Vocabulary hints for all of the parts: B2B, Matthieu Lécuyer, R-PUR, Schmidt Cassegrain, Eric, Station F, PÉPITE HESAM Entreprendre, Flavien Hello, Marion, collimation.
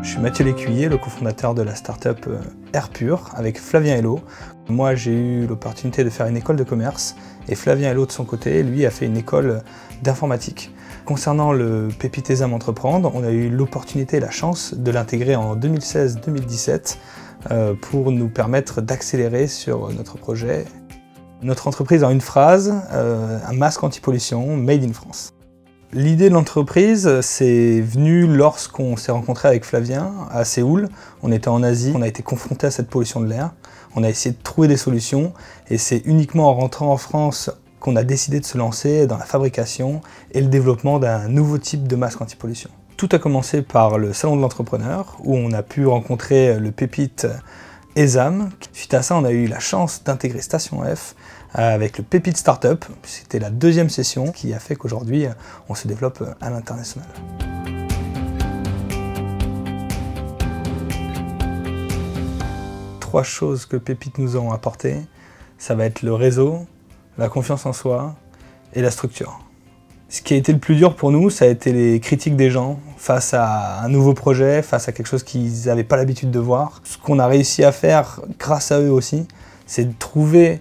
Je suis Matthieu Lécuyer, le cofondateur de la start-up R-PUR avec Flavien Hello. Moi, j'ai eu l'opportunité de faire une école de commerce et Flavien Hello, de son côté, lui, a fait une école d'informatique. Concernant le PÉPITE HESAM Entreprendre, on a eu l'opportunité et la chance de l'intégrer en 2016-2017 pour nous permettre d'accélérer sur notre projet. Notre entreprise en une phrase, un masque anti-pollution made in France. L'idée de l'entreprise, c'est venu lorsqu'on s'est rencontré avec Flavien à Séoul. On était en Asie, on a été confronté à cette pollution de l'air. On a essayé de trouver des solutions et c'est uniquement en rentrant en France qu'on a décidé de se lancer dans la fabrication et le développement d'un nouveau type de masque anti-pollution. Tout a commencé par le salon de l'entrepreneur où on a pu rencontrer le pépite HESAM. Suite à ça, on a eu la chance d'intégrer Station F avec le Pépite Startup. C'était la deuxième session qui a fait qu'aujourd'hui, on se développe à l'international. Trois choses que Pépite nous ont apportées, ça va être le réseau, la confiance en soi et la structure. Ce qui a été le plus dur pour nous, ça a été les critiques des gens face à un nouveau projet, face à quelque chose qu'ils n'avaient pas l'habitude de voir. Ce qu'on a réussi à faire grâce à eux aussi, c'est de trouver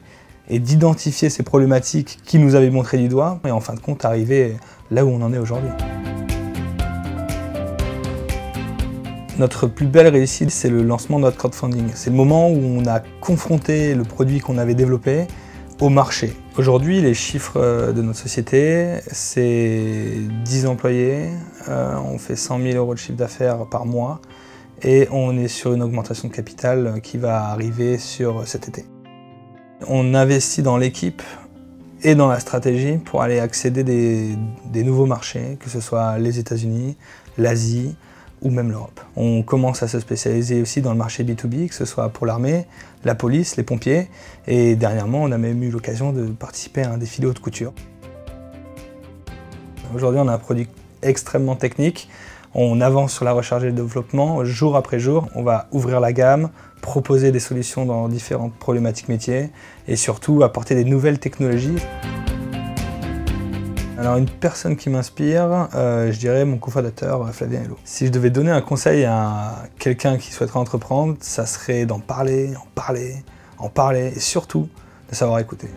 et d'identifier ces problématiques qui nous avaient montré du doigt et en fin de compte arriver là où on en est aujourd'hui. Notre plus belle réussite, c'est le lancement de notre crowdfunding. C'est le moment où on a confronté le produit qu'on avait développé au marché. Aujourd'hui, les chiffres de notre société, c'est 10 employés, on fait 100 000 € de chiffre d'affaires par mois et on est sur une augmentation de capital qui va arriver sur cet été. On investit dans l'équipe et dans la stratégie pour aller accéder des nouveaux marchés, que ce soit les États-Unis, l'Asie ou même l'Europe. On commence à se spécialiser aussi dans le marché B2B, que ce soit pour l'armée, la police, les pompiers, et dernièrement on a même eu l'occasion de participer à un défilé haute couture. Aujourd'hui on a un produit extrêmement technique, on avance sur la recherche et le développement jour après jour, on va ouvrir la gamme, proposer des solutions dans différentes problématiques métiers et surtout apporter des nouvelles technologies. Alors une personne qui m'inspire, je dirais mon cofondateur Flavien Hello. Si je devais donner un conseil à quelqu'un qui souhaiterait entreprendre, ça serait d'en parler, et surtout de savoir écouter.